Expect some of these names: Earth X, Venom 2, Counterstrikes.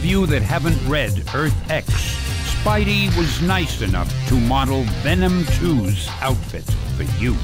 of you that haven't read Earth X, Spidey was nice enough to model Venom 2's outfit for you.